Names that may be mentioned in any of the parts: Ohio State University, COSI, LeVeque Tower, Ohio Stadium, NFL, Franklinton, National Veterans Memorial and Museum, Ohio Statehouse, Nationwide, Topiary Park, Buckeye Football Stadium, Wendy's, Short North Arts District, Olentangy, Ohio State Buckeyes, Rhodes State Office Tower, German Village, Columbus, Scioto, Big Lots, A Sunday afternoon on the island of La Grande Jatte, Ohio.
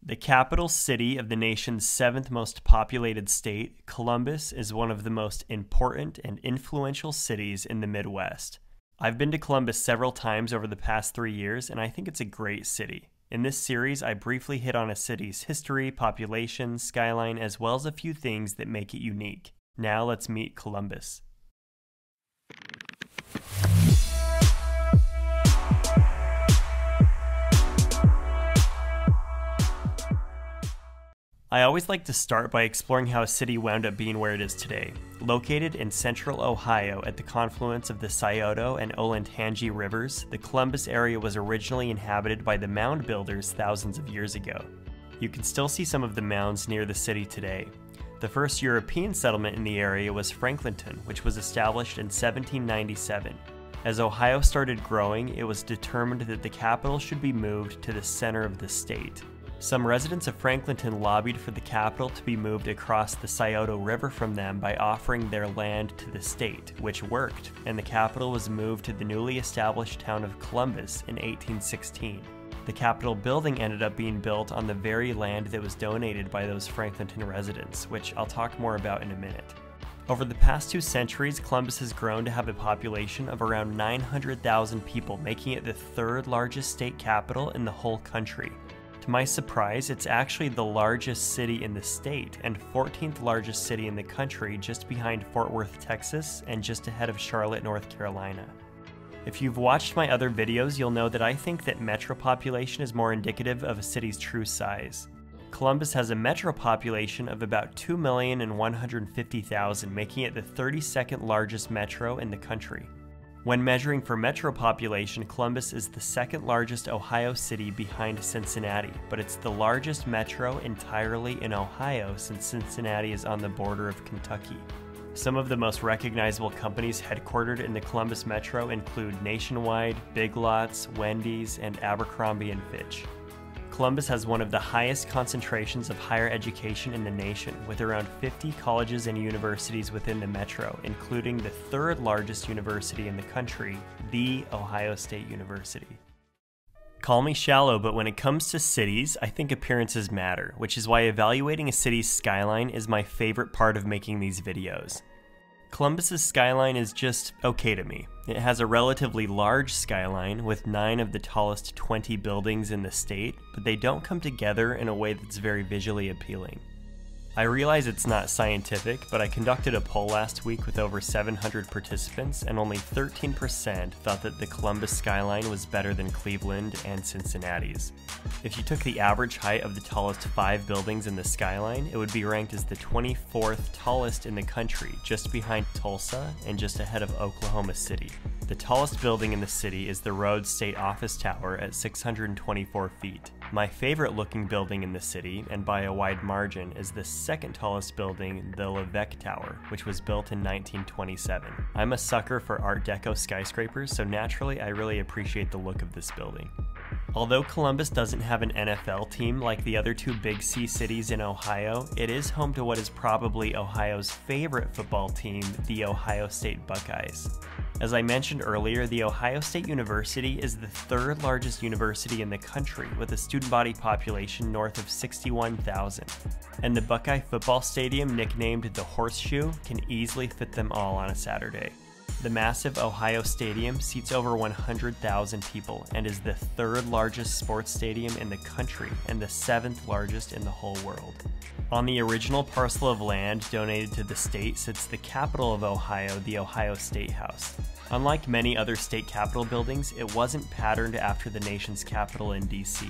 The capital city of the nation's 7th most populated state, Columbus is one of the most important and influential cities in the Midwest. I've been to Columbus several times over the past 3 years, and I think it's a great city. In this series, I briefly hit on a city's history, population, skyline, as well as a few things that make it unique. Now let's meet Columbus. I always like to start by exploring how a city wound up being where it is today. Located in central Ohio at the confluence of the Scioto and Olentangy rivers, the Columbus area was originally inhabited by the mound builders thousands of years ago. You can still see some of the mounds near the city today. The first European settlement in the area was Franklinton, which was established in 1797. As Ohio started growing, it was determined that the capital should be moved to the center of the state. Some residents of Franklinton lobbied for the capital to be moved across the Scioto River from them by offering their land to the state, which worked, and the capital was moved to the newly established town of Columbus in 1816. The Capitol building ended up being built on the very land that was donated by those Franklinton residents, which I'll talk more about in a minute. Over the past 2 centuries, Columbus has grown to have a population of around 900,000 people, making it the third largest state capital in the whole country. To my surprise, it's actually the largest city in the state and 14th largest city in the country, just behind Fort Worth, Texas, and just ahead of Charlotte, North Carolina. If you've watched my other videos, you'll know that I think that metro population is more indicative of a city's true size. Columbus has a metro population of about 2,150,000, making it the 32nd largest metro in the country. When measuring for metro population, Columbus is the second largest Ohio city behind Cincinnati, but it's the largest metro entirely in Ohio since Cincinnati is on the border of Kentucky. Some of the most recognizable companies headquartered in the Columbus metro include Nationwide, Big Lots, Wendy's, and Abercrombie & Fitch. Columbus has one of the highest concentrations of higher education in the nation, with around 50 colleges and universities within the metro, including the third largest university in the country, the Ohio State University. Call me shallow, but when it comes to cities, I think appearances matter, which is why evaluating a city's skyline is my favorite part of making these videos. Columbus's skyline is just okay to me. It has a relatively large skyline with 9 of the tallest 20 buildings in the state, but they don't come together in a way that's very visually appealing. I realize it's not scientific, but I conducted a poll last week with over 700 participants, and only 13% thought that the Columbus skyline was better than Cleveland and Cincinnati's. If you took the average height of the tallest 5 buildings in the skyline, it would be ranked as the 24th tallest in the country, just behind Tulsa and just ahead of Oklahoma City. The tallest building in the city is the Rhodes State Office Tower at 624 feet. My favorite looking building in the city, and by a wide margin, is the second tallest building, the LeVeque Tower, which was built in 1927. I'm a sucker for Art Deco skyscrapers, so naturally I really appreciate the look of this building. Although Columbus doesn't have an NFL team like the other 2 Big C cities in Ohio, it is home to what is probably Ohio's favorite football team, the Ohio State Buckeyes. As I mentioned earlier, the Ohio State University is the third largest university in the country, with a student body population north of 61,000. And the Buckeye Football Stadium, nicknamed the Horseshoe, can easily fit them all on a Saturday. The massive Ohio Stadium seats over 100,000 people and is the third largest sports stadium in the country and the 7th largest in the whole world. On the original parcel of land donated to the state sits the capital of Ohio, the Ohio Statehouse. Unlike many other state capitol buildings, it wasn't patterned after the nation's capital in D.C.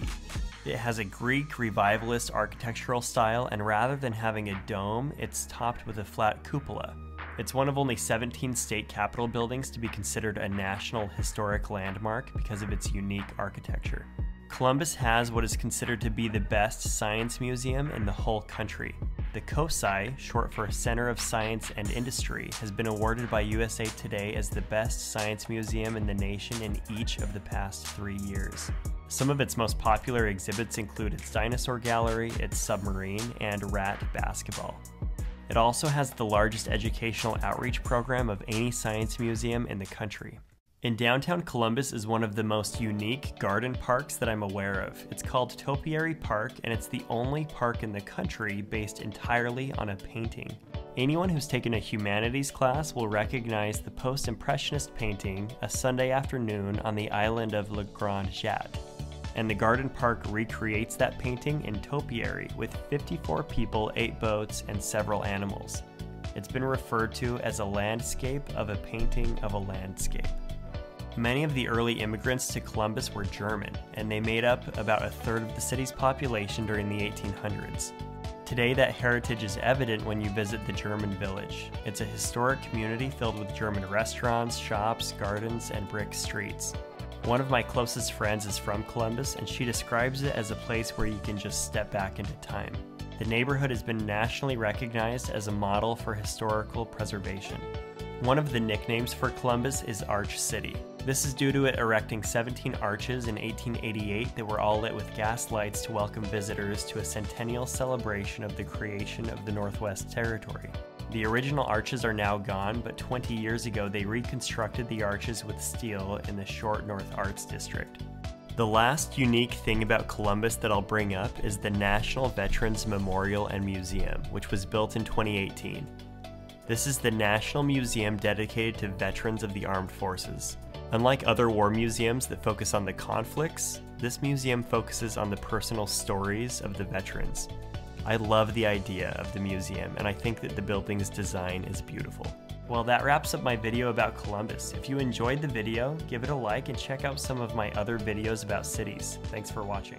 It has a Greek revivalist architectural style, and rather than having a dome, it's topped with a flat cupola. It's one of only 17 state capitol buildings to be considered a National Historic Landmark because of its unique architecture. Columbus has what is considered to be the best science museum in the whole country. The COSI, short for Center of Science and Industry, has been awarded by USA Today as the best science museum in the nation in each of the past 3 years. Some of its most popular exhibits include its dinosaur gallery, its submarine, and rat basketball. It also has the largest educational outreach program of any science museum in the country. In downtown Columbus is one of the most unique garden parks that I'm aware of. It's called Topiary Park, and it's the only park in the country based entirely on a painting. Anyone who's taken a humanities class will recognize the post-impressionist painting, A Sunday Afternoon on the Island of La Grande Jatte. And the garden park recreates that painting in topiary with 54 people, 8 boats, and several animals. It's been referred to as a landscape of a painting of a landscape. Many of the early immigrants to Columbus were German, and they made up about a third of the city's population during the 1800s. Today, that heritage is evident when you visit the German Village. It's a historic community filled with German restaurants, shops, gardens, and brick streets. One of my closest friends is from Columbus, and she describes it as a place where you can just step back into time. The neighborhood has been nationally recognized as a model for historical preservation. One of the nicknames for Columbus is Arch City. This is due to it erecting 17 arches in 1888 that were all lit with gas lights to welcome visitors to a centennial celebration of the creation of the Northwest Territory. The original arches are now gone, but 20 years ago they reconstructed the arches with steel in the Short North Arts District. The last unique thing about Columbus that I'll bring up is the National Veterans Memorial and Museum, which was built in 2018. This is the national museum dedicated to veterans of the armed forces. Unlike other war museums that focus on the conflicts, this museum focuses on the personal stories of the veterans. I love the idea of the museum, and I think that the building's design is beautiful. Well, that wraps up my video about Columbus. If you enjoyed the video, give it a like and check out some of my other videos about cities. Thanks for watching.